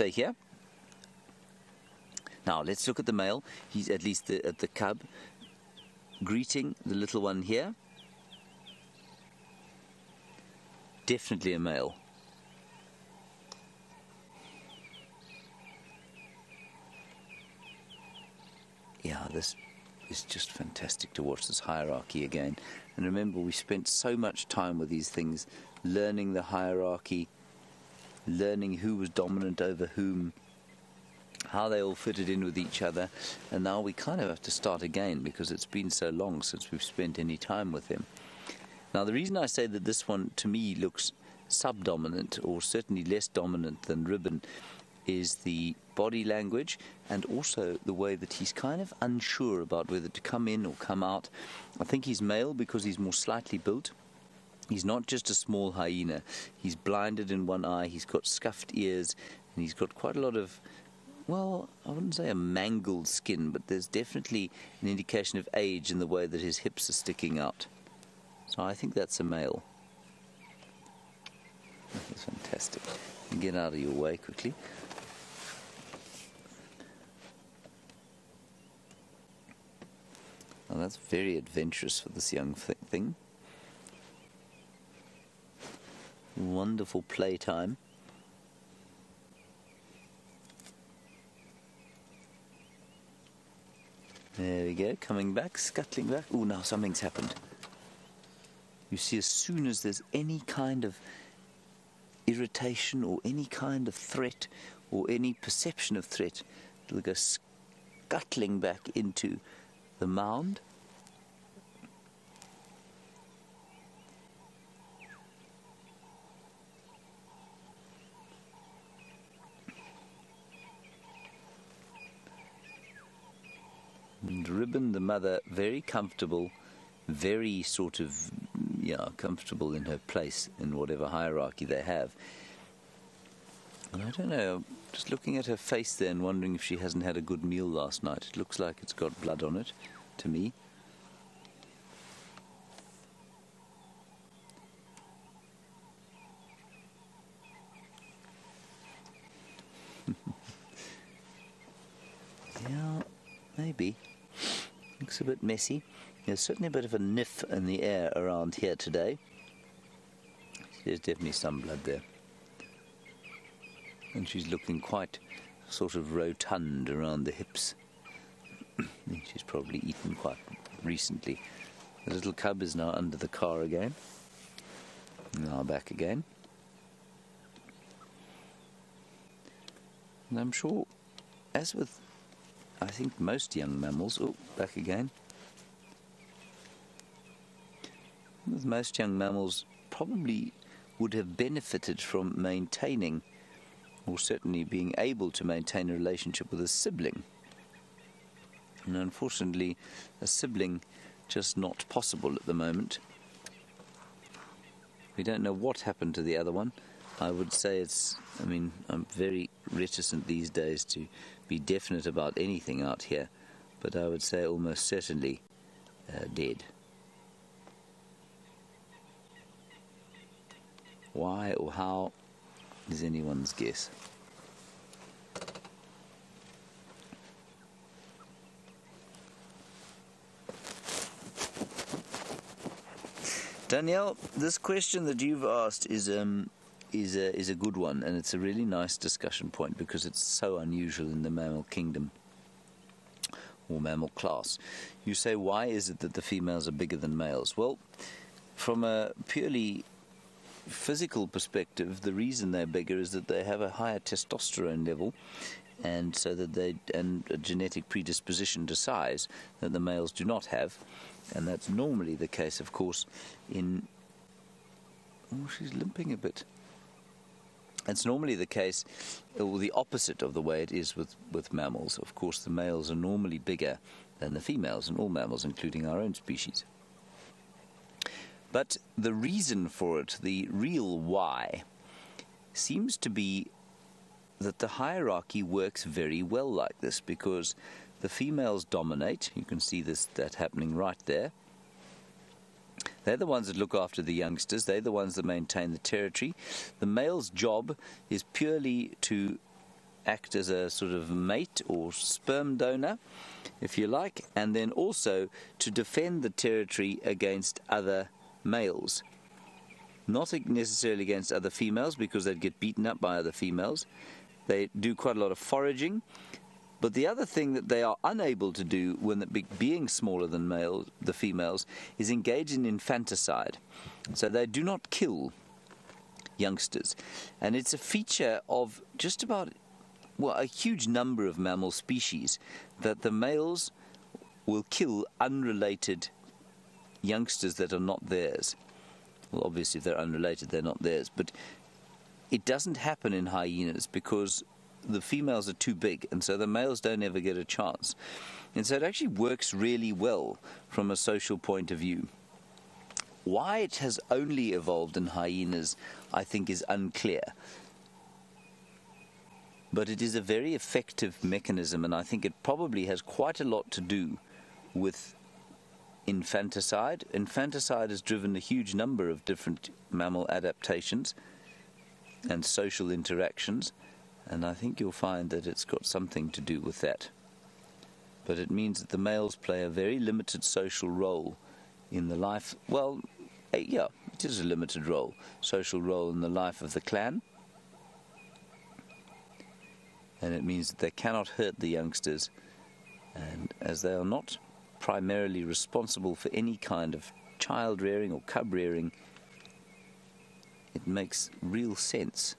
stay here. Now let's look at the male. He's at least at the cub greeting the little one here. Definitely a male. Yeah, this is just fantastic to watch, this hierarchy again. And remember, we spent so much time with these things, learning the hierarchy, learning who was dominant over whom, how they all fitted in with each other. And now we kind of have to start again because it's been so long since we've spent any time with them. Now, the reason I say that this one, to me, looks subdominant or certainly less dominant than Ribbon is the body language and also the way that he's kind of unsure about whether to come in or come out. I think he's male because he's more slightly built. He's not just a small hyena. He's blinded in one eye, he's got scuffed ears, and he's got quite a lot of, well, I wouldn't say a mangled skin, but there's definitely an indication of age in the way that his hips are sticking out. So I think that's a male. That's fantastic. Get out of your way quickly. Well, that's very adventurous for this young thing. Wonderful playtime. There we go, coming back, scuttling back. Oh, now something's happened. You see, as soon as there's any kind of irritation or any kind of threat or any perception of threat, it'll go scuttling back into the mound. And Ribbon, the mother, very comfortable, very sort of, yeah, comfortable in her place in whatever hierarchy they have. And I don't know, just looking at her face there and wondering if she hasn't had a good meal last night. It looks like it's got blood on it, to me. Yeah, maybe. Looks a bit messy. There's certainly a bit of a sniff in the air around here today. There's definitely some blood there. And she's looking quite sort of rotund around the hips. She's probably eaten quite recently. The little cub is now under the car again. Now back again. And I'm sure, as with, I think, most young mammals, oh, back again. With most young mammals, probably would have benefited from maintaining or certainly being able to maintain a relationship with a sibling. And unfortunately, a sibling just not possible at the moment. We don't know what happened to the other one. I would say it's, I mean, I'm very reticent these days to be definite about anything out here, but I would say almost certainly dead. Why or how is anyone's guess. Danielle, this question that you've asked is a good one, and it's a really nice discussion point because it's so unusual in the mammal kingdom or mammal class. You say, why is it that the females are bigger than males? Well, from a purely physical perspective, the reason they're bigger is that they have a higher testosterone level, and so that they, and a genetic predisposition to size that the males do not have, and that's normally the case, of course, in, oh, she's limping a bit. It's normally the case, or the opposite of the way it is with mammals. Of course, the males are normally bigger than the females in all mammals, including our own species. But the reason for it, the real why, seems to be that the hierarchy works very well like this, because the females dominate. You can see this, that happening right there. They're the ones that look after the youngsters. They're the ones that maintain the territory. The male's job is purely to act as a sort of mate or sperm donor, if you like, and then also to defend the territory against other males. Not necessarily against other females, because they'd get beaten up by other females. They do quite a lot of foraging. But the other thing that they are unable to do when being smaller than males, the females, is engage in infanticide. So they do not kill youngsters. And it's a feature of just about, well, a huge number of mammal species, that the males will kill unrelated youngsters that are not theirs. Well, obviously, if they're unrelated, they're not theirs. But it doesn't happen in hyenas because the females are too big, and so the males don't ever get a chance. And so it actually works really well from a social point of view. Why it has only evolved in hyenas, I think, is unclear. But it is a very effective mechanism, and I think it probably has quite a lot to do with infanticide. Infanticide has driven a huge number of different mammal adaptations and social interactions. And I think you'll find that it's got something to do with that. But it means that the males play a very limited social role in the life, well, yeah, it is a limited role, social role in the life of the clan. And it means that they cannot hurt the youngsters. And as they are not primarily responsible for any kind of child rearing or cub rearing, it makes real sense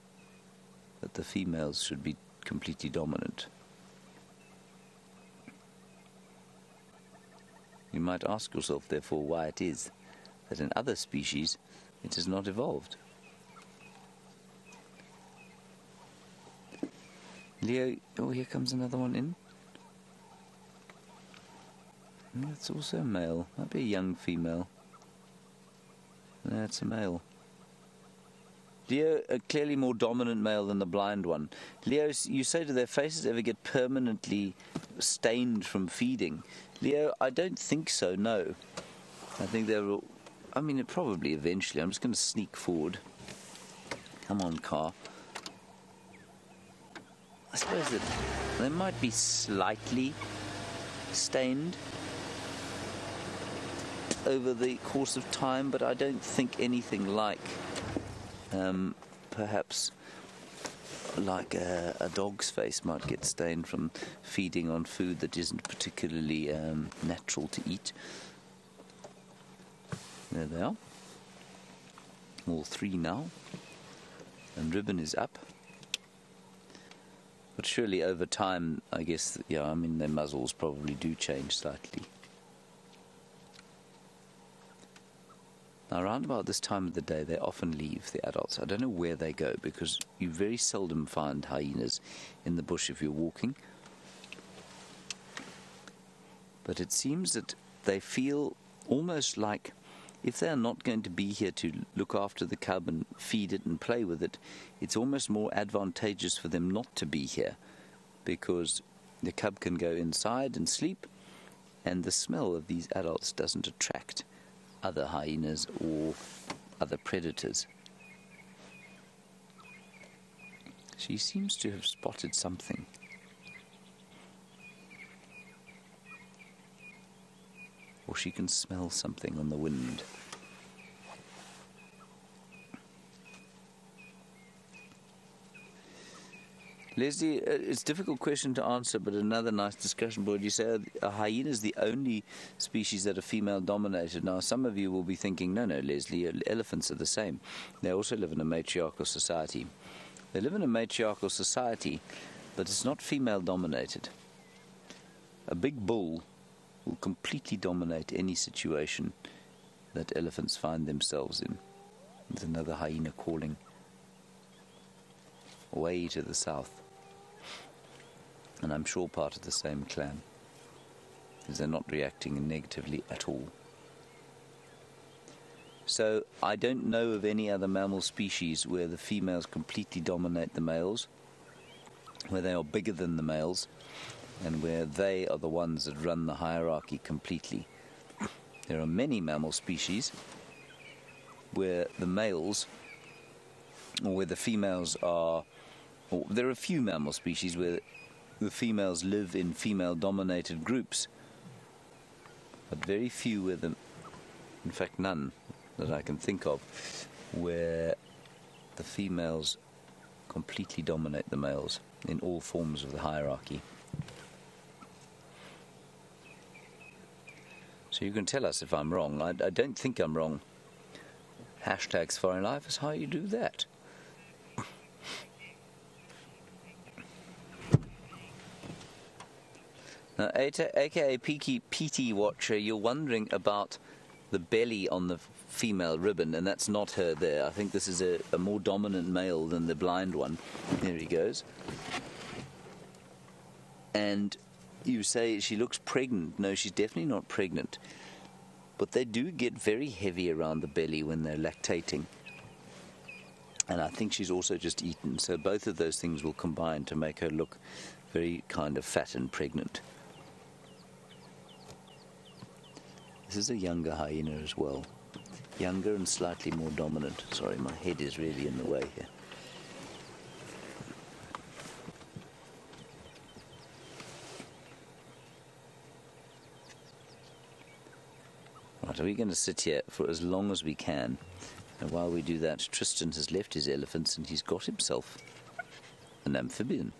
that the females should be completely dominant. You might ask yourself, therefore, why it is that in other species it has not evolved. Leo, oh, here comes another one in. That's also a male, might be a young female. That's a male. Leo, a clearly more dominant male than the blind one. Leo, you say, do their faces ever get permanently stained from feeding? Leo, I don't think so, no. I think they're all, I mean, it probably eventually. I'm just going to sneak forward. Come on, car. I suppose that they might be slightly stained over the course of time, but I don't think anything like perhaps like a dog's face might get stained from feeding on food that isn't particularly natural to eat. There they are. All three now. And Ribbon is up. But surely over time, I guess, yeah, I mean, their muzzles probably do change slightly. Now, around about this time of the day, they often leave, the adults. I don't know where they go, because you very seldom find hyenas in the bush if you're walking. But it seems that they feel almost like if they're not going to be here to look after the cub and feed it and play with it, it's almost more advantageous for them not to be here, because the cub can go inside and sleep, and the smell of these adults doesn't attract other hyenas or other predators. She seems to have spotted something. Or she can smell something on the wind. Leslie, it's a difficult question to answer, but another nice discussion board. You say a hyena is the only species that are female-dominated. Now, some of you will be thinking, no, Leslie, elephants are the same. They also live in a matriarchal society. They live in a matriarchal society, but it's not female-dominated. A big bull will completely dominate any situation that elephants find themselves in. There's another hyena calling way to the south. And I'm sure part of the same clan, because they're not reacting negatively at all. So I don't know of any other mammal species where the females completely dominate the males, where they are bigger than the males, and where they are the ones that run the hierarchy completely. There are many mammal species where the males, or where the females are Well, there are a few mammal species where the females live in female-dominated groups, but very few where the, in fact none that I can think of, where the females completely dominate the males in all forms of the hierarchy. So you can tell us if I'm wrong. I don't think I'm wrong. Hashtags Foreign Life is how you do that. Now, aka PT Watcher, you're wondering about the belly on the female ribbon, and that's not her there. I think this is a more dominant male than the blind one. There he goes. And you say she looks pregnant. No, she's definitely not pregnant. But they do get very heavy around the belly when they're lactating. And I think she's also just eaten. So both of those things will combine to make her look very kind of fat and pregnant. This is a younger hyena as well. Younger and slightly more dominant. Sorry, my head is really in the way here. Right, are we going to sit here for as long as we can? And while we do that, Tristan has left his elephants and he's got himself an amphibian.